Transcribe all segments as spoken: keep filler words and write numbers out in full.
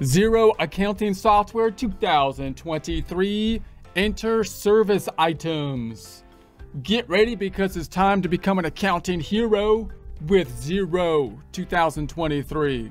Xero Accounting Software two thousand twenty-three. Enter service items. Get ready because it's time to become an accounting hero with Xero two thousand twenty-three.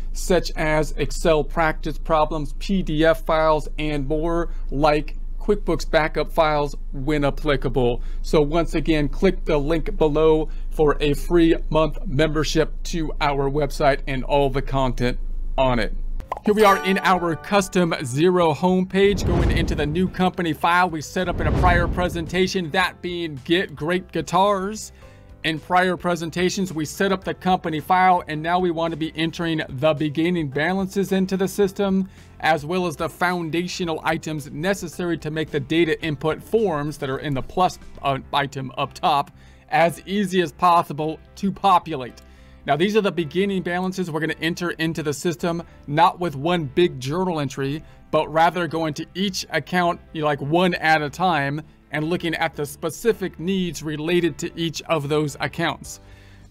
such as Excel practice problems, P D F files, and more, like QuickBooks backup files when applicable. So once again, click the link below for a free month membership to our website and all the content on it. Here we are in our custom Xero homepage, going into the new company file we set up in a prior presentation, that being Get Great Guitars. In prior presentations, we set up the company file, and now we want to be entering the beginning balances into the system, as well as the foundational items necessary to make the data input forms that are in the plus uh, item up top as easy as possible to populate. Now, these are the beginning balances we're going to enter into the system, not with one big journal entry, but rather going to each account, you know, like one at a time, and looking at the specific needs related to each of those accounts.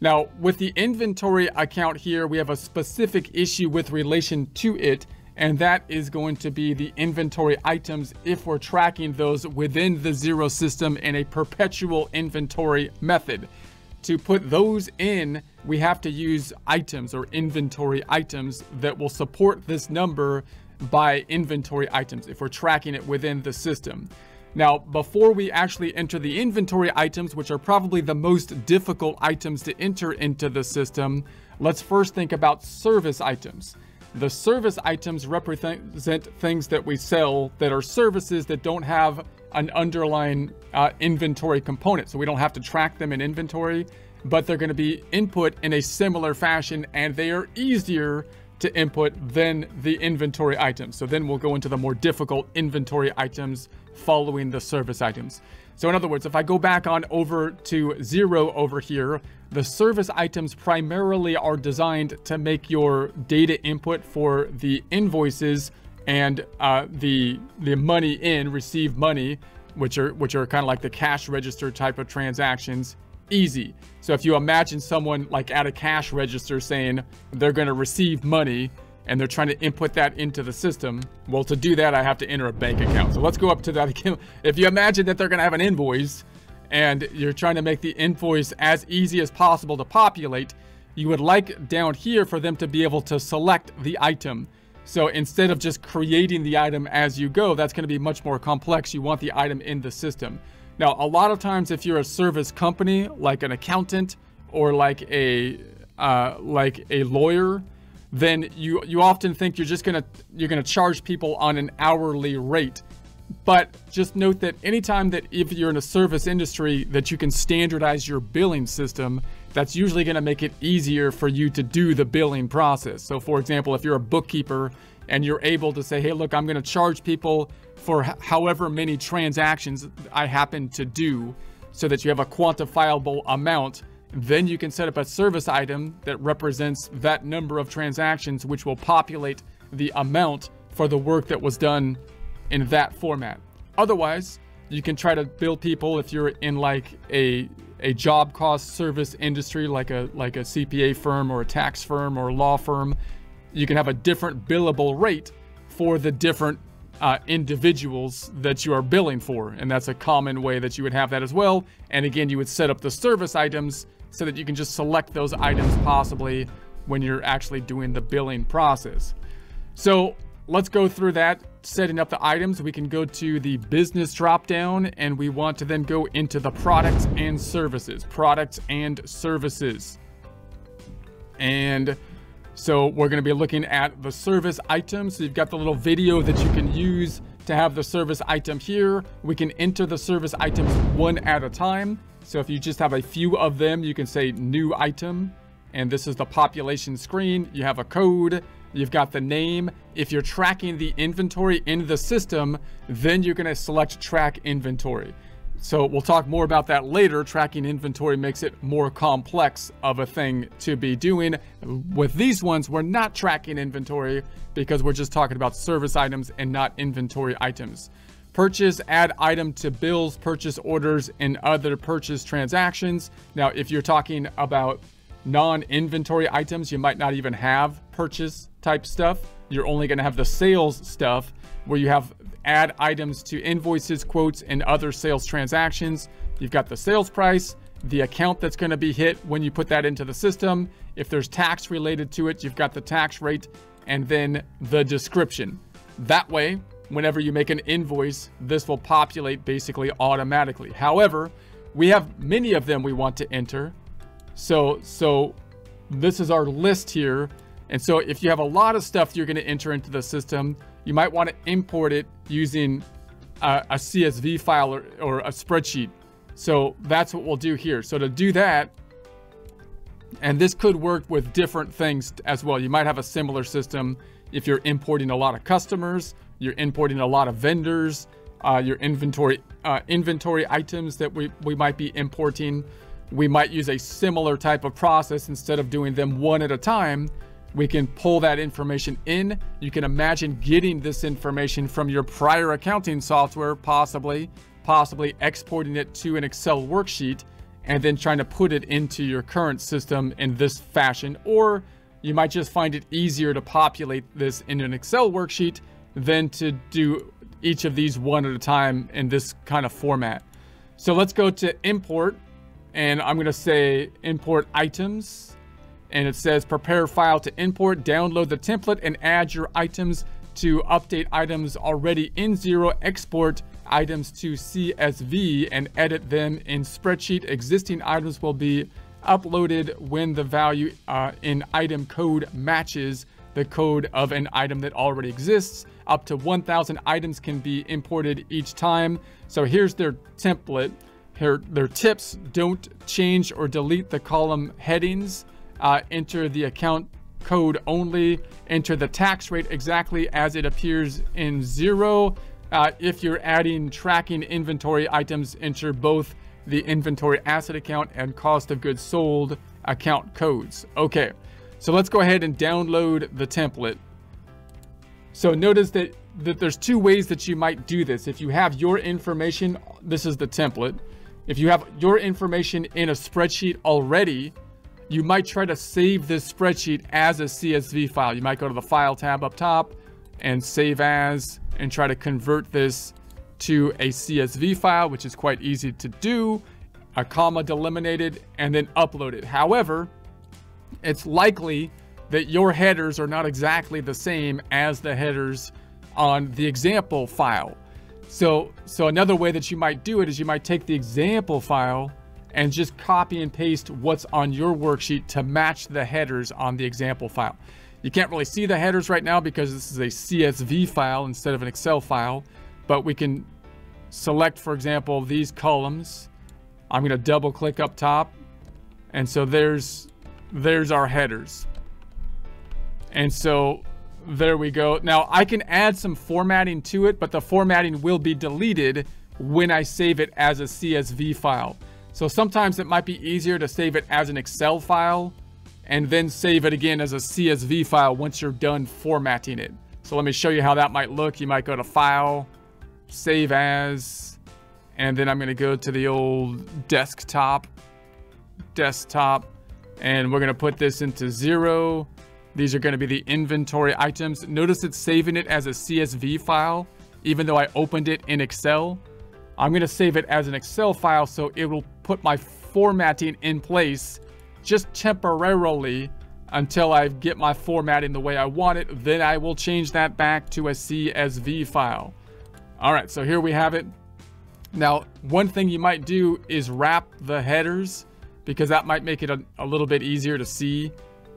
Now, with the inventory account here, we have a specific issue with relation to it, and that is going to be the inventory items if we're tracking those within the Xero system in a perpetual inventory method. To put those in, we have to use items or inventory items that will support this number by inventory items if we're tracking it within the system. Now, before we actually enter the inventory items, which are probably the most difficult items to enter into the system, let's first think about service items. The service items represent things that we sell that are services that don't have an underlying uh, inventory component. So we don't have to track them in inventory, but they're going to be input in a similar fashion, and they are easier to input than the inventory items. So then we'll go into the more difficult inventory items following the service items. So in other words, if I go back on over to Xero over here, the service items primarily are designed to make your data input for the invoices and uh, the the money in, receive money, which are which are kind of like the cash register type of transactions, easy. So if you imagine someone like at a cash register saying they're going to receive money and they're trying to input that into the system, well, to do that, I have to enter a bank account. So let's go up to that again. If you imagine that they're going to have an invoice and you're trying to make the invoice as easy as possible to populate, you would like down here for them to be able to select the item. So instead of just creating the item as you go, that's going to be much more complex. You want the item in the system. Now, a lot of times if you're a service company, like an accountant or like a uh, like a lawyer, then you you often think you're just gonna you're gonna charge people on an hourly rate. But just note that anytime that if you're in a service industry that you can standardize your billing system, that's usually gonna make it easier for you to do the billing process. So for example, if you're a bookkeeper and you're able to say, hey, look, I'm gonna charge people for however many transactions I happen to do, so that you have a quantifiable amount, then you can set up a service item that represents that number of transactions, which will populate the amount for the work that was done in that format. Otherwise, you can try to bill people if you're in like a a job cost service industry, like a like a C P A firm or a tax firm or a law firm. You can have a different billable rate for the different Uh, individuals that you are billing for, and that's a common way that you would have that as well. And again, you would set up the service items so that you can just select those items possibly when you're actually doing the billing process. So let's go through that, setting up the items. We can go to the business drop down, and we want to then go into the products and services, products and services. And so we're going to be looking at the service item. So you've got the little video that you can use to have the service item here. We can enter the service items one at a time. So if you just have a few of them, you can say new item, and this is the population screen. You have a code, You've got the name. If you're tracking the inventory in the system, then you're going to select track inventory. So we'll talk more about that later. Tracking inventory makes it more complex of a thing to be doing. With these ones, we're not tracking inventory because we're just talking about service items and not inventory items. Purchase, add item to bills, purchase orders, and other purchase transactions. Now, if you're talking about non-inventory items, you might not even have purchase type stuff. You're only going to have the sales stuff where you have add items to invoices, quotes, and other sales transactions. You've got the sales price, the account that's going to be hit when you put that into the system. If there's tax related to it, you've got the tax rate, and then the description. That way, whenever you make an invoice, this will populate basically automatically. However, we have many of them we want to enter. So, so this is our list here. And so if you have a lot of stuff you're going to enter into the system, you might want to import it using a, a C S V file or, or a spreadsheet. So that's what we'll do here. So to do that, and this could work with different things as well. You might have a similar system if you're importing a lot of customers, you're importing a lot of vendors, uh, your inventory uh, inventory items that we, we might be importing. We might use a similar type of process. Instead of doing them one at a time, we can pull that information in. You can imagine getting this information from your prior accounting software, possibly, possibly exporting it to an Excel worksheet, and then trying to put it into your current system in this fashion. Or you might just find it easier to populate this in an Excel worksheet than to do each of these one at a time in this kind of format. So let's go to import, and I'm going to say import items. And it says prepare file to import, download the template, and add your items to update items already in Xero, export items to C S V, and edit them in spreadsheet. Existing items will be uploaded when the value uh, in item code matches the code of an item that already exists. Up to one thousand items can be imported each time. So here's their template. Here, their tips: don't change or delete the column headings. Uh, enter the account code only, enter the tax rate exactly as it appears in Xero. Uh, if you're adding tracking inventory items, enter both the inventory asset account and cost of goods sold account codes. Okay, so let's go ahead and download the template. So notice that, that there's two ways that you might do this. If you have your information, this is the template. If you have your information in a spreadsheet already, you might try to save this spreadsheet as a C S V file. You might go to the File tab up top and Save As, and try to convert this to a C S V file, which is quite easy to do. A comma delimited, and then upload it. However, it's likely that your headers are not exactly the same as the headers on the example file. So, so another way that you might do it is you might take the example file and just copy and paste what's on your worksheet to match the headers on the example file. You can't really see the headers right now because this is a C S V file instead of an Excel file, but we can select, for example, these columns. I'm gonna double click up top. And so there's, there's our headers. And so there we go. Now I can add some formatting to it, but the formatting will be deleted when I save it as a C S V file. So sometimes it might be easier to save it as an Excel file and then save it again as a C S V file once you're done formatting it. So let me show you how that might look. You might go to File, Save As, and then I'm going to go to the old desktop, desktop, and we're going to put this into Xero. These are going to be the inventory items. Notice it's saving it as a C S V file, even though I opened it in Excel. I'm going to save it as an Excel file, so it will put my formatting in place just temporarily until I get my formatting the way I want it. Then I will change that back to a C S V file. All right, so here we have it. Now, one thing you might do is wrap the headers, because that might make it a, a little bit easier to see.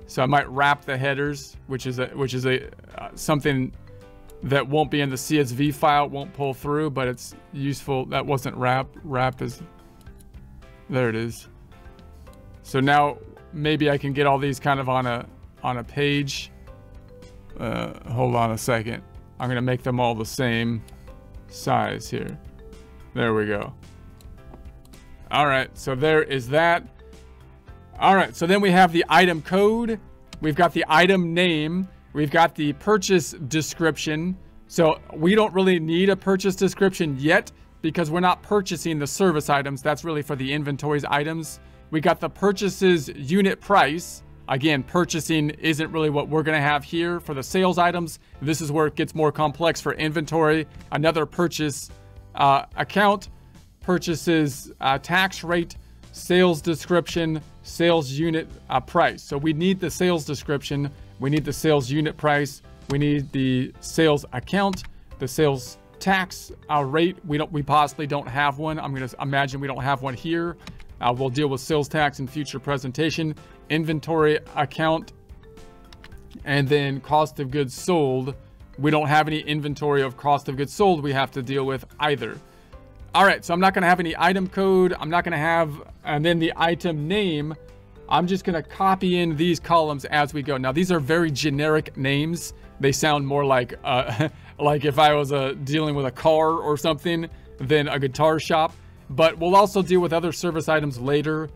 So I might wrap the headers, which is a, which is a uh, something that won't be in the C S V file, won't pull through, but it's useful. That wasn't wrap, wrap is, there it is. So now maybe I can get all these kind of on a, on a page. Uh, hold on a second. I'm gonna make them all the same size here. There we go. All right, so there is that. All right, so then we have the item code. We've got the item name. We've got the purchase description. So we don't really need a purchase description yet because we're not purchasing the service items. That's really for the inventories items. We got the purchases unit price. Again, purchasing isn't really what we're gonna have here for the sales items. This is where it gets more complex for inventory. Another purchase uh, account, purchases uh, tax rate, sales description, sales unit uh, price. So we need the sales description. We need the sales unit price. We need the sales account, the sales tax uh, rate. We don't, we possibly don't have one. I'm gonna imagine we don't have one here. Uh, we'll deal with sales tax in future presentation. Inventory account, and then cost of goods sold. We don't have any inventory of cost of goods sold we have to deal with either. All right, so I'm not gonna have any item code. I'm not gonna have, and then the item name. I'm just gonna copy in these columns as we go. Now these are very generic names. They sound more like, uh, like if I was uh, dealing with a car or something than a guitar shop. But we'll also deal with other service items later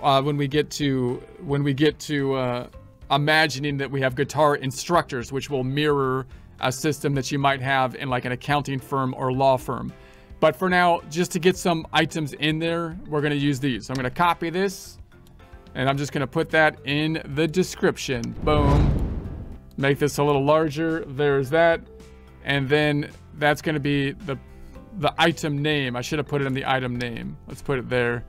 uh, when we get to when we get to uh, imagining that we have guitar instructors, which will mirror a system that you might have in like an accounting firm or law firm. But for now, just to get some items in there, we're going to use these. So I'm going to copy this, and I'm just going to put that in the description. Boom. Make this a little larger. There's that, and then that's going to be the. The item name. I should have put it in the item name. Let's put it there.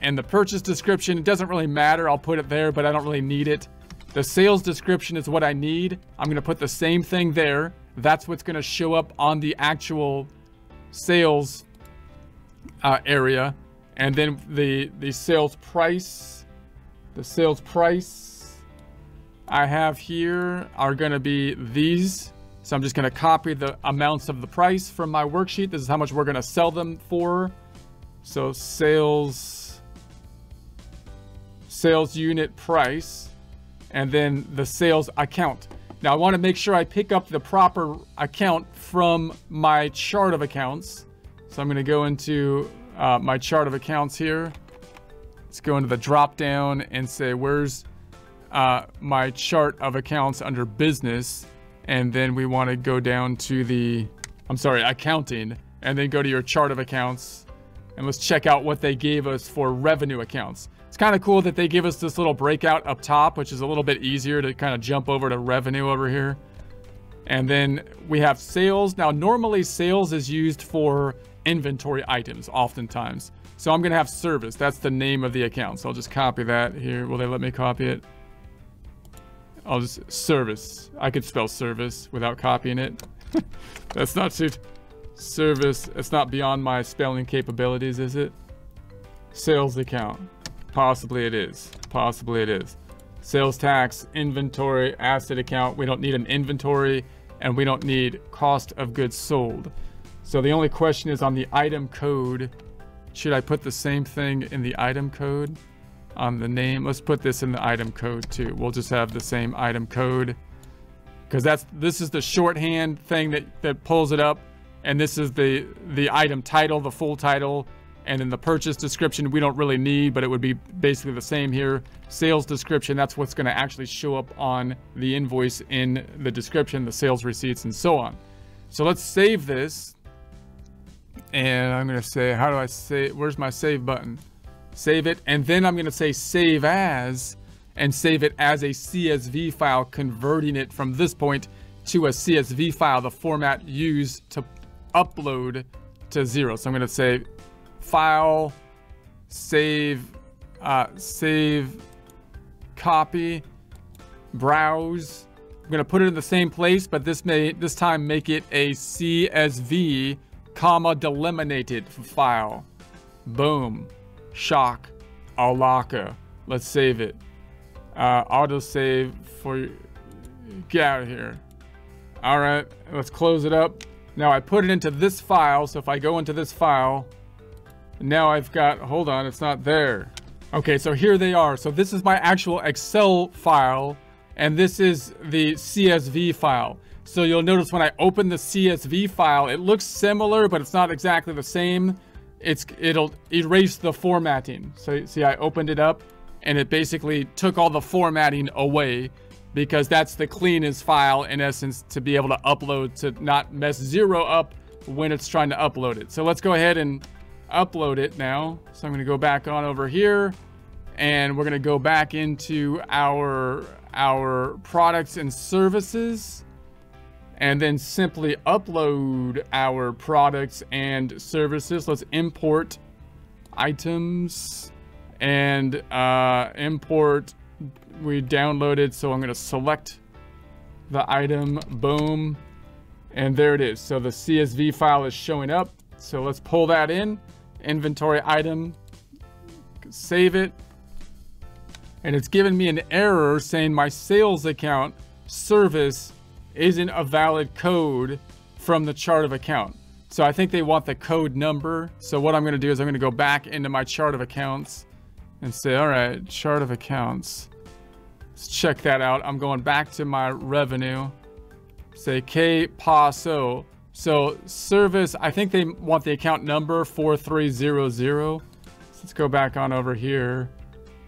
And the purchase description, it doesn't really matter. I'll put it there, but I don't really need it. The sales description is what I need. I'm going to put the same thing there. That's what's going to show up on the actual sales uh, area. And then the the sales price, the sales price I have here are going to be these. So I'm just going to copy the amounts of the price from my worksheet. This is how much we're going to sell them for. So sales, sales unit price, and then the sales account. Now I want to make sure I pick up the proper account from my chart of accounts. So I'm going to go into uh, my chart of accounts here. Let's go into the drop down and say, where's uh, my chart of accounts under business? And then we want to go down to the, I'm sorry, accounting, and then go to your chart of accounts, and let's check out what they gave us for revenue accounts. It's kind of cool that they give us this little breakout up top, which is a little bit easier to kind of jump over to revenue over here. And then we have sales. Now, normally sales is used for inventory items oftentimes. So I'm going to have service. That's the name of the account. So I'll just copy that here. Will they let me copy it? I'll just service. I could spell service without copying it. That's not too service. It's not beyond my spelling capabilities, is it? Sales account. Possibly it is. Possibly it is. Sales tax, inventory, asset account. We don't need an inventory, and we don't need cost of goods sold. So the only question is on the item code. Should I put the same thing in the item code? On the name, let's put this in the item code too. We'll just have the same item code, because that's this is the shorthand thing that that pulls it up, and this is the the item title, the full title, and in the purchase description we don't really need, but it would be basically the same here. Sales description, that's what's going to actually show up on the invoice in the description, the sales receipts, and so on. So let's save this, and I'm going to say, how do I save? Where's my save button? Save it, and then I'm going to say save as, and save it as a C S V file, converting it from this point to a C S V file, the format used to upload to Xero. So I'm going to say file, save, uh, save, copy, browse. I'm going to put it in the same place, but this may this time make it a C S V, comma, delimited file. Boom. Shock alaka. Let's save it. Uh, auto save for, get out of here. All right, let's close it up. Now I put it into this file. So if I go into this file, now I've got, hold on, it's not there. Okay, so here they are. So this is my actual Excel file and this is the C S V file. So you'll notice when I open the C S V file, it looks similar, but it's not exactly the same. It's, it'll erase the formatting. So see, I opened it up and it basically took all the formatting away, because that's the cleanest file in essence to be able to upload, to not mess Xero up when it's trying to upload it. So let's go ahead and upload it now. So I'm gonna go back on over here and we're gonna go back into our, our products and services, and then simply upload our products and services. Let's import items and uh, import, we downloaded. So I'm gonna select the item, boom. And there it is. So the C S V file is showing up. So let's pull that in, inventory item, save it. And it's giving me an error saying my sales account service isn't a valid code from the chart of account. So I think they want the code number. So what I'm gonna do is I'm gonna go back into my chart of accounts and say, all right, chart of accounts. Let's check that out. I'm going back to my revenue, say K Paso. So service, I think they want the account number four three zero zero. So let's go back on over here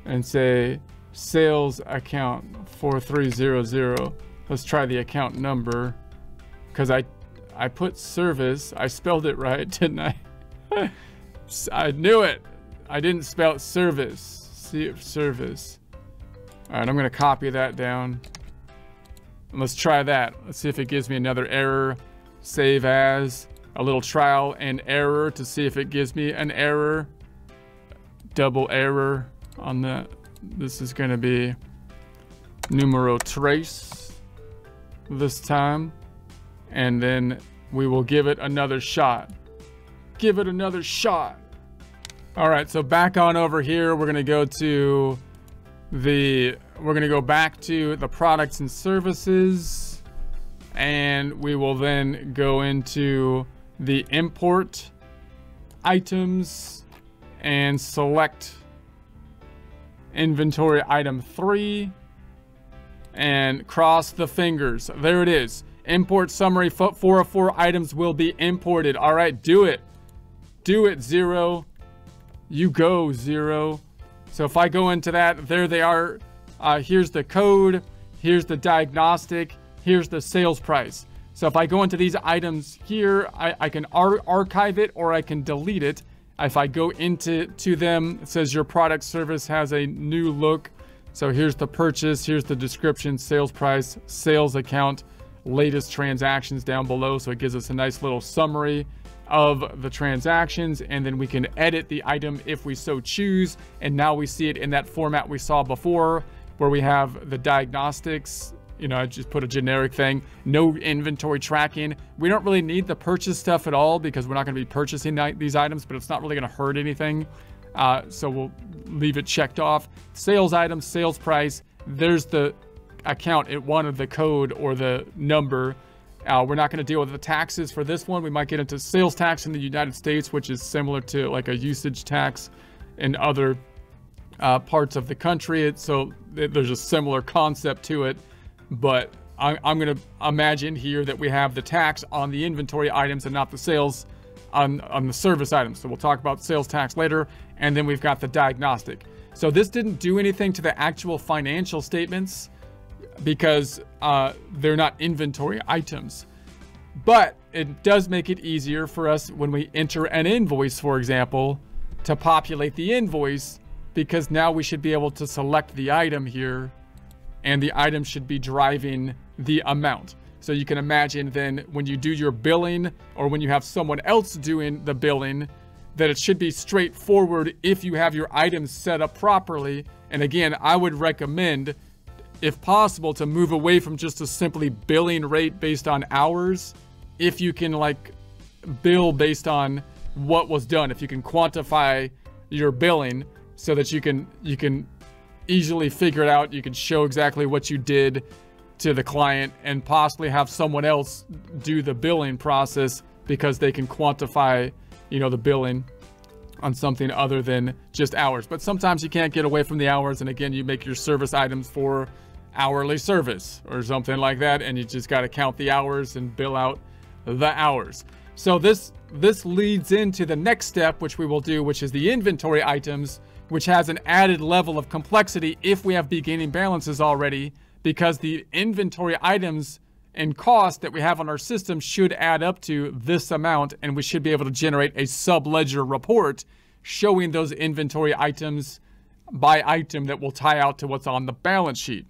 and say sales account four three zero zero. Let's try the account number, because I I put service, I spelled it right, didn't I? I knew it. I didn't spell service. See if service. All right, I'm gonna copy that down. And let's try that. Let's see if it gives me another error. Save as, a little trial and error to see if it gives me an error. Double error on the, this is gonna be numero tres this time, and then we will give it another shot. Give it another shot. All right, so back on over here, we're gonna go to the, we're gonna go back to the products and services, and we will then go into the import items and select inventory item three, and cross the fingers. There it is. Import summary four oh four items will be imported. All right, do it. Do it, Xero. You go, Xero. So if I go into that, there they are. Uh, here's the code. Here's the diagnostic. Here's the sales price. So if I go into these items here, I, I can ar archive it or I can delete it. If I go into to them, it says your product service has a new look. So here's the purchase, here's the description, sales price, sales account, latest transactions down below. So it gives us a nice little summary of the transactions, and then we can edit the item if we so choose. And now we see it in that format we saw before, where we have the diagnostics. You know, I just put a generic thing, no inventory tracking. We don't really need the purchase stuff at all because we're not gonna be purchasing these items, but it's not really gonna hurt anything. Uh, so we'll leave it checked off. Sales item, sales price. There's the account. It wanted the code or the number. Uh, we're not going to deal with the taxes for this one. We might get into sales tax in the United States, which is similar to like a usage tax in other uh, parts of the country. It, so it, there's a similar concept to it, but I, I'm going to imagine here that we have the tax on the inventory items and not the sales on, on the service items. So we'll talk about sales tax later. And then we've got the diagnostic. So this didn't do anything to the actual financial statements because uh, they're not inventory items, but it does make it easier for us when we enter an invoice, for example, to populate the invoice, because now we should be able to select the item here and the item should be driving the amount. So you can imagine then when you do your billing or when you have someone else doing the billing, that it should be straightforward if you have your items set up properly. And again, I would recommend, if possible, to move away from just a simply billing rate based on hours. If you can like bill based on what was done, if you can quantify your billing so that you can, you can easily figure it out, you can show exactly what you did to the client and possibly have someone else do the billing process because they can quantify, you know, the billing on something other than just hours. But sometimes you can't get away from the hours. And again, you make your service items for hourly service or something like that, and you just got to count the hours and bill out the hours. So this this leads into the next step, which we will do, which is the inventory items, which has an added level of complexity if we have beginning balances already, because the inventory items and cost that we have on our system should add up to this amount, and we should be able to generate a sub-ledger report showing those inventory items by item that will tie out to what's on the balance sheet.